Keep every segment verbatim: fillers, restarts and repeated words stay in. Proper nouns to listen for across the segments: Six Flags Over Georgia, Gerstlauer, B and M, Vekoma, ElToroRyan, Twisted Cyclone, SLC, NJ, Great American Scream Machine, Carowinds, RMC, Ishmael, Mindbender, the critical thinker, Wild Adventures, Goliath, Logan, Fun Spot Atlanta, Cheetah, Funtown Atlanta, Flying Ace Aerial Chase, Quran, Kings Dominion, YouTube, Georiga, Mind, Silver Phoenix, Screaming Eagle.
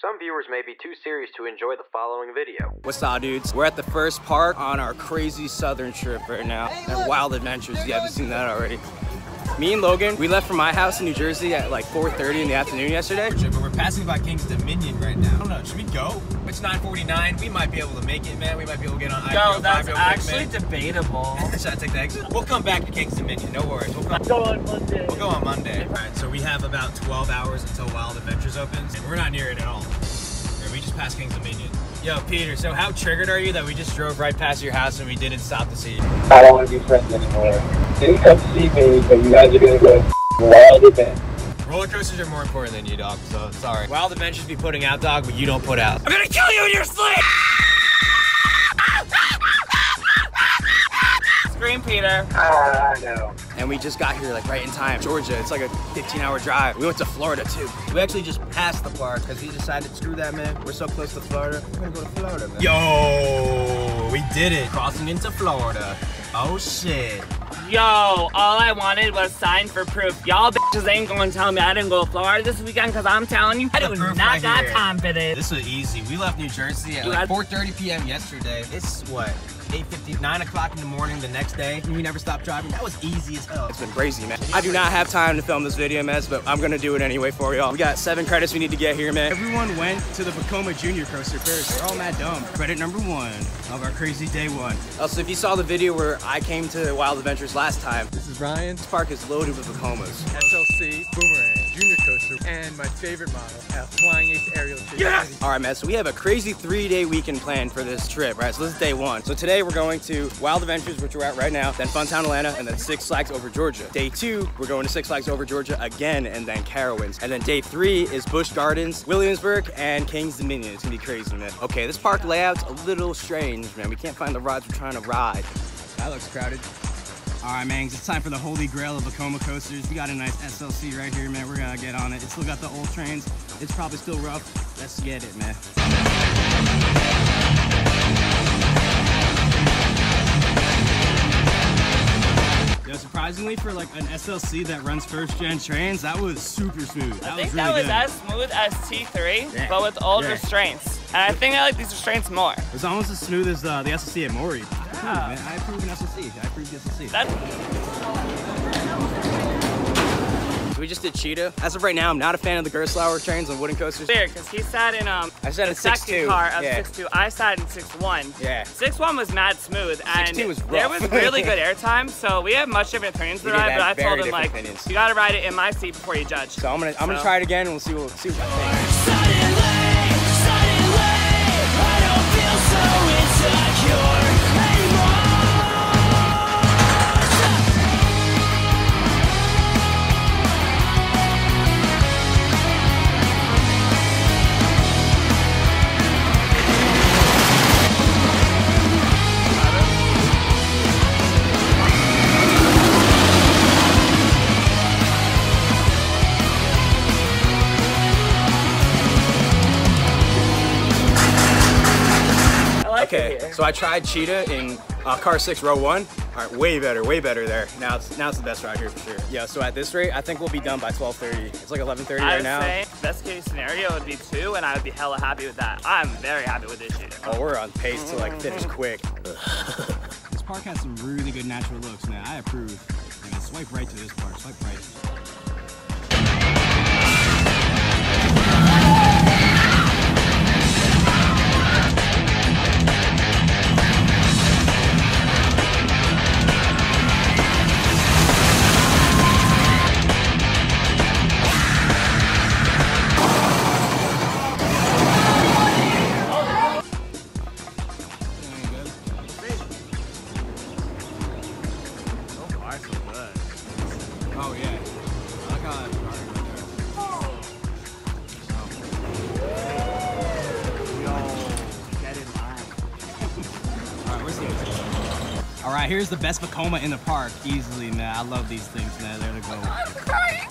Some viewers may be too serious to enjoy the following video. What's up, dudes? We're at the first park on our crazy southern trip right now at Wild Adventures. You haven't seen that already. Me and Logan, we left from my house in New Jersey at like four thirty in the afternoon yesterday. But we're passing by Kings Dominion right now. I don't know, should we go? It's nine forty-nine, we might be able to make it, man. We might be able to get on I P O. No, that's actually debatable. Should I take the exit? We'll come back to Kings Dominion, no worries. We'll come go on Monday. We'll go on Monday. All right, so we have about twelve hours until Wild Adventures opens, and we're not near it at all. We just passed Kings Dominion. Yo, Peter, so how triggered are you that we just drove right past your house and we didn't stop to see you? I don't want to be friends anymore. Didn't come see me, but you guys are going to go Wild Adventures. Roller coasters are more important than you, dog, so sorry. Wild Adventures be putting out, dog, but you don't put out. I'm going to kill you in your sleep! Scream, Peter. Ah, uh, no. And we just got here like right in time. Georgia, it's like a fifteen hour drive. We went to Florida too. We actually just passed the park because he decided, screw that, man. We're so close to Florida. We're going to go to Florida, man. Yo, we did it. Crossing into Florida. Oh, shit. Yo, all I wanted was sign for proof. Y'all bitches ain't gonna tell me I didn't go to Florida this weekend, cause I'm telling you, I do not right got here. Time for this. This was easy. We left New Jersey at like four thirty p m yesterday. It's what, eight fifty, nine o'clock in the morning the next day. We never stopped driving. That was easy as hell. It's been crazy, man. I do not have time to film this video, man, but I'm gonna do it anyway for y'all. We got seven credits we need to get here, man. Everyone went to the Vekoma Junior coaster first. They're all mad dumb. Credit number one of our crazy day one. Also, if you saw the video where I came to Wild Adventures last time. This is Ryan. This park is loaded with Vekomas. S L C, Boomerang, Junior coaster, and my favorite model, Flying Ace Aerial Chase. Yes! All right, man, so we have a crazy three-day weekend planned for this trip, right? So this is day one. So today, we're going to Wild Adventures, which we're at right now, then Funtown Atlanta, and then Six Flags Over Georgia. Day two, we're going to Six Flags Over Georgia again, and then Carowinds. And then day three is Busch Gardens, Williamsburg, and Kings Dominion. It's gonna be crazy, man. Okay, this park layout's a little strange, man. We can't find the rides we're trying to ride. That looks crowded. All right, man, it's time for the holy grail of Vekoma coasters. We got a nice S L C right here, man. We're gonna get on it. It's still got the old trains. It's probably still rough. Let's get it, man. Yo, surprisingly, for like an S L C that runs first-gen trains, that was super smooth. That I think was really that was good. As smooth as T three, yeah. But with old yeah. restraints. And I think I like these restraints more. It was almost as smooth as uh, the S L C at Maury. Oh, man. I approve an S L C. I approve the S L C. That's so we just did Cheetah. As of right now, I'm not a fan of the Gerstlauer trains on wooden coasters. Weird, because he sat in um. I sat in six two. Car of yeah. six two. I sat in six one. Yeah. six one was mad smooth, and was rough. There was really good air time. So we have much different opinions to ride, but I told him like opinions. You gotta ride it in my seat before you judge. So I'm gonna I'm so. gonna try it again, and we'll see what see what I think. Okay, so I tried Cheetah in uh, car six, row one. All right, way better, way better there. Now it's now it's the best ride here for sure. Yeah, so at this rate, I think we'll be done by twelve thirty. It's like eleven thirty right now. I would say best case scenario would be two, and I would be hella happy with that. I'm very happy with this Cheetah. Oh, we're on pace to like finish quick. This park has some really good natural looks, man. I approve. I mean, swipe right to this park, swipe right. All right, here's the best Vekoma in the park, easily, man. I love these things, man. There they go. I'm crying.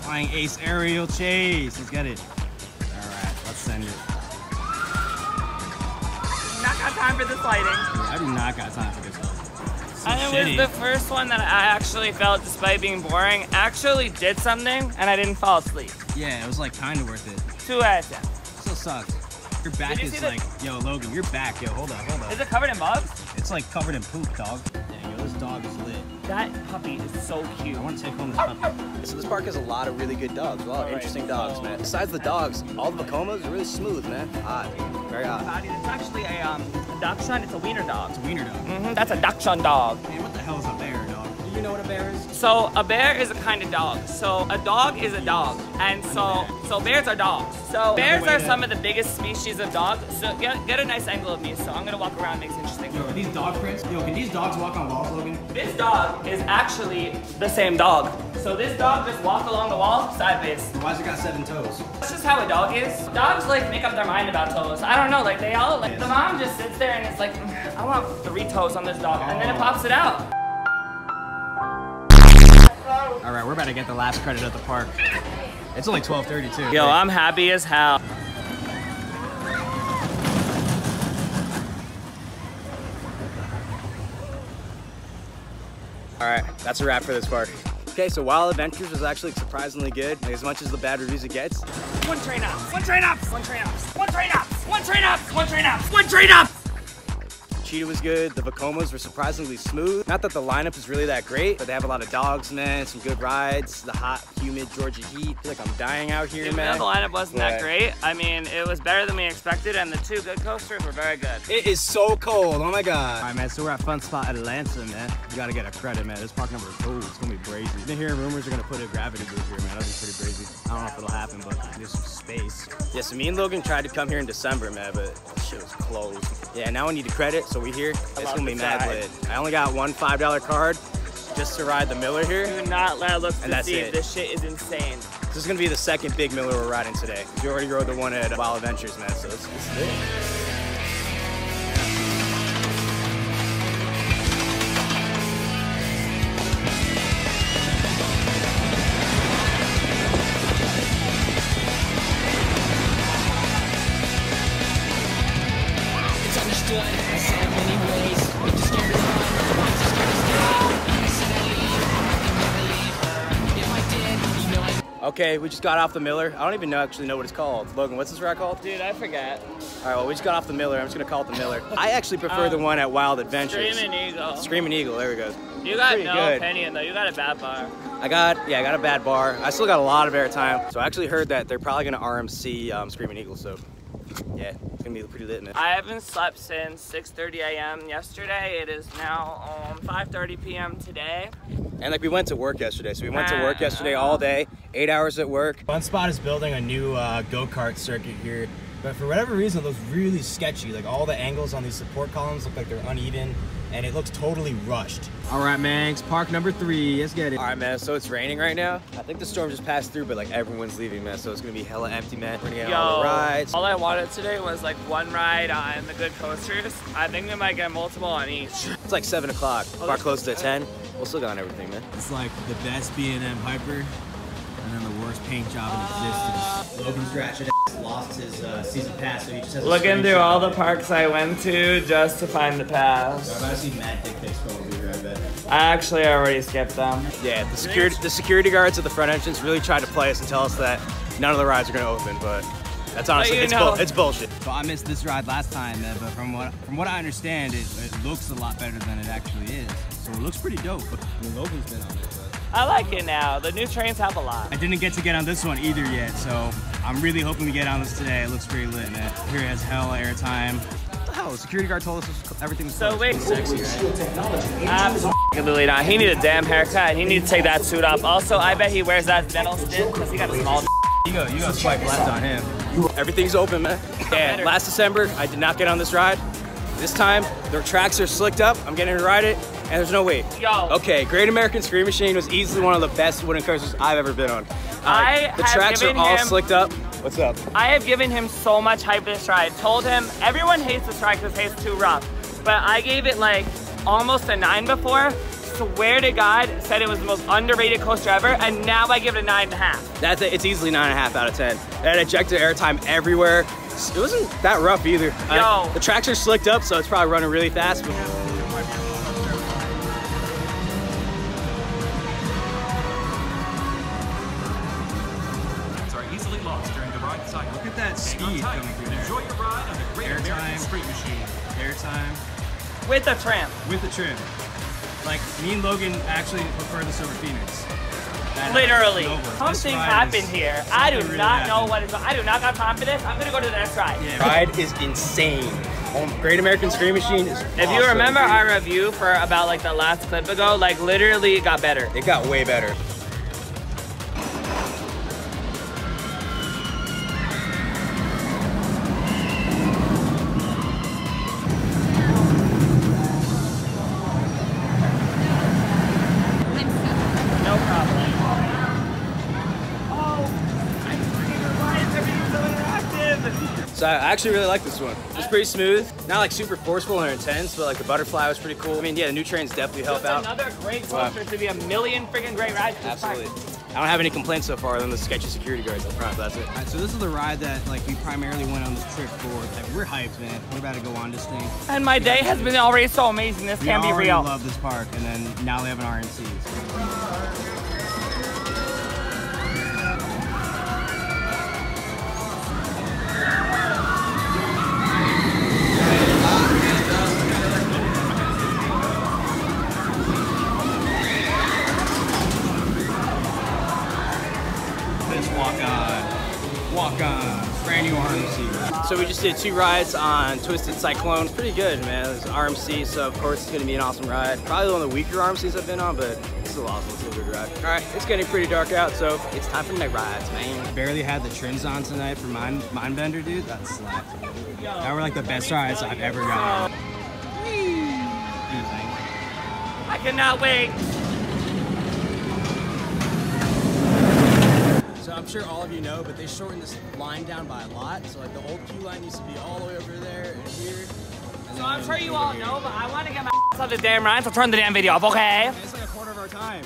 Flying Ace Aerial Chase. Let's get it. All right, let's send it. Not got time for this lighting. I do not got time for this lighting. So and it shitty. was the first one that I actually felt, despite being boring, actually did something, and I didn't fall asleep. Yeah, it was like kind of worth it. Two out of ten. sucks. Your back is like, the... yo, Logan, you're back. Yo, hold on, hold on. Is it covered in bugs? It's like covered in poop, dog. Dang, yo, this dog is lit. That puppy is so cute. I want to take home this puppy. So this park has a lot of really good dogs, a lot of interesting right, so dogs, man. Besides the dogs, all the Vekomas are really smooth, man. Odd, very odd. It's actually a um, Dachshund. It's a wiener dog. It's a wiener dog. Mm-hmm. That's a Dachshund dog. Man, what the hell is a bear, dog? Do you know what a bear is? So a bear is a kind of dog. So a dog is a dog, and so so bears are dogs. So bears are some of the biggest species of dogs. So get, get a nice angle of me. So I'm gonna walk around, and make some interesting. Yo, are these dog prints? Yo, can these dogs walk on walls, Logan? This dog is actually the same dog. So this dog just walked along the wall sideways. Why's it got seven toes? That's just how a dog is. Dogs like make up their mind about toes. I don't know, like they all like yes. The mom just sits there and it's like, I want three toes on this dog, and then it pops it out. All right, we're about to get the last credit at the park. It's only twelve thirty too. Yo, I'm happy as hell. All right, that's a wrap for this park. Okay, so Wild Adventures was actually surprisingly good, like, as much as the bad reviews it gets. One train up, one train up, one train up, one train up, one train up, one train up, one train up. Cheetah was good, the Vekomas were surprisingly smooth. Not that the lineup is really that great, but they have a lot of dogs, man, some good rides, the hot, humid Georgia heat. I feel like I'm dying out here, yeah, man. The lineup wasn't but... that great. I mean, it was better than we expected, and the two good coasters were very good. It is so cold, oh my God. All right, man, so we're at Fun Spot Atlanta, man. You gotta get a credit, man. This park number two, it's gonna be brazy. I've been hearing rumors they're gonna put a gravity booth here, man. That'd be pretty brazy. I don't know if it'll happen, but there's some space. Yeah, so me and Logan tried to come here in December, man, but shit was closed. Yeah, now we need a credit, so we here. It's gonna be mad lit. I only got one five dollar card just to ride the Miller here. Do not let us deceive. This shit is insane. This is gonna be the second big Miller we're riding today. You already rode the one at Wild Adventures, man, so this is it. Okay, we just got off the Miller. I don't even know, actually know what it's called. Logan, what's this ride called? Dude, I forgot. All right, well, we just got off the Miller. I'm just gonna call it the Miller. I actually prefer um, the one at Wild Adventures. Screaming Eagle. Screaming Eagle, there we go. You got no good. Opinion, though. You got a bad bar. I got, yeah, I got a bad bar. I still got a lot of airtime. So I actually heard that they're probably gonna R M C um, Screaming Eagle, so yeah, it's gonna be pretty lit, man. I haven't slept since six thirty a m yesterday. It is now um, five thirty p m today. And like we went to work yesterday, so we went to work yesterday all day, eight hours at work. Fun Spot is building a new uh, go-kart circuit here, but for whatever reason, it looks really sketchy. Like all the angles on these support columns look like they're uneven, and it looks totally rushed. All right, man, it's park number three, let's get it. All right, man, so it's raining right now. I think the storm just passed through, but like everyone's leaving, man, so it's gonna be hella empty, man. We're gonna get Yo, all the rides. All I wanted today was like one ride on the good coasters. I think we might get multiple on each. It's like seven o'clock, oh, park closed at ten. We'll still got on everything, man. It's like the best B and M Hyper, and then the worst paint job in existence. Uh, Logan's ratchet ass lost his uh, season pass, so he just has looking through all the parks I went to just to find the pass. So I've seen mad dick pics from over here, I bet. I actually already skipped them. Yeah, the security the security guards at the front entrance really tried to play us and tell us that none of the rides are gonna open, but that's honestly, it's, bu it's bullshit. Well, I missed this ride last time, man, but from what from what I understand, it, it looks a lot better than it actually is. So it looks pretty dope. I mean, Logan's been on it, but... I like it now. The new trains have a lot. I didn't get to get on this one either yet, so I'm really hoping to get on this today. It looks pretty lit, man. Here has hell airtime. What the hell? The security guard told us everything was so wait. Sexy, right? Absolutely not. He needed a damn haircut. He needed to take that suit off. Also, I bet he wears that dental stint because he got a small. You go, you go swipe left on him. Everything's open, man. And last December, I did not get on this ride. This time, their tracks are slicked up. I'm getting to ride it. And there's no wait. Yo. Okay, Great American Scream Machine was easily one of the best wooden coasters I've ever been on. Uh, I the tracks are all him, slicked up. What's up? I have given him so much hype this ride. Told him, everyone hates this ride because it's too rough. But I gave it like almost a nine before. Swear to God, said it was the most underrated coaster ever. And now I give it a nine and a half. That's it, it's easily nine and a half out of ten. It had ejector airtime everywhere. It wasn't that rough either. Yo. I, the tracks are slicked up, so it's probably running really fast. But speed coming through there. Enjoy the ride on the Great American Scream Machine. Airtime. With a trim. With a trim. Like, me and Logan actually prefer the Silver Phoenix. That literally. Something happened here. I do really not happened. know what is. I do not got time for this. I'm gonna go to the next ride. Yeah. Ride is insane. Great American Scream Machine is awesome. If you remember dude. our review for about like the last clip ago, like literally it got better. It got way better. So I actually really like this one. It's pretty smooth. Not like super forceful or intense, but like the butterfly was pretty cool. I mean, yeah, the new trains definitely help out. Another great coaster to be a million freaking great rides. Absolutely. I don't have any complaints so far other than the sketchy security guards up front, but that's it. All right, so this is the ride that like we primarily went on this trip for. Like, we're hyped, man. We're about to go on this thing. And my day has been already so amazing. This can't be real. I love this park, and then now they have an R M C. So. So we just did two rides on Twisted Cyclone. It's pretty good, man. It was R M C, so of course it's gonna be an awesome ride. Probably one of the weaker R M Cs I've been on, but it's still awesome. It's a good ride. All right, it's getting pretty dark out, so it's time for night rides, man. Barely had the trims on tonight for Mind Mindbender, dude. That slapped. That were like the best rides I've ever gone on. I cannot wait. I'm sure all of you know, but they shortened this line down by a lot. So like the old queue line used to be all the way over there and here. And so I'm sure you all here. know, but I want to get my ass off the damn ride, so turn the damn video off, okay? Yeah, it's like a quarter of our time.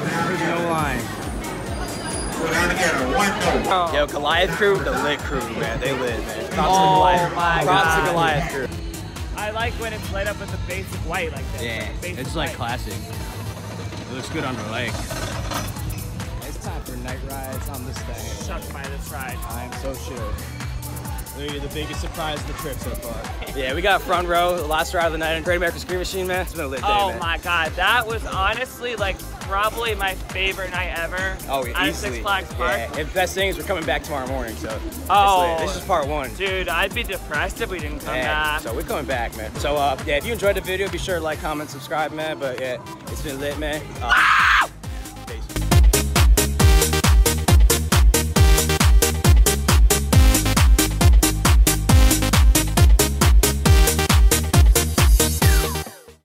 There's no line. We're gonna get a one thing. Yo, Goliath crew, the lit crew, man. They lit, man. Props oh to Goliath. my Props to Goliath crew. I like when it's lit up with the basic white like this. Yeah, like it's like white. classic. It looks good on the lake. Time for night rides on this thing. Shocked by this ride. I am so sure. You're the biggest surprise of the trip so far. Yeah, we got front row, the last ride of the night on Great American Scream Machine, man. It's been a lit day, oh man. My god, that was honestly like probably my favorite night ever. Oh, yeah, easily. Six Flags Park. Yeah, and best thing is we're coming back tomorrow morning, so. Oh. This is part one. Dude, I'd be depressed if we didn't come yeah, back. So we're coming back, man. So uh, yeah, if you enjoyed the video, be sure to like, comment, subscribe, man. But yeah, it's been lit, man. Uh, ah!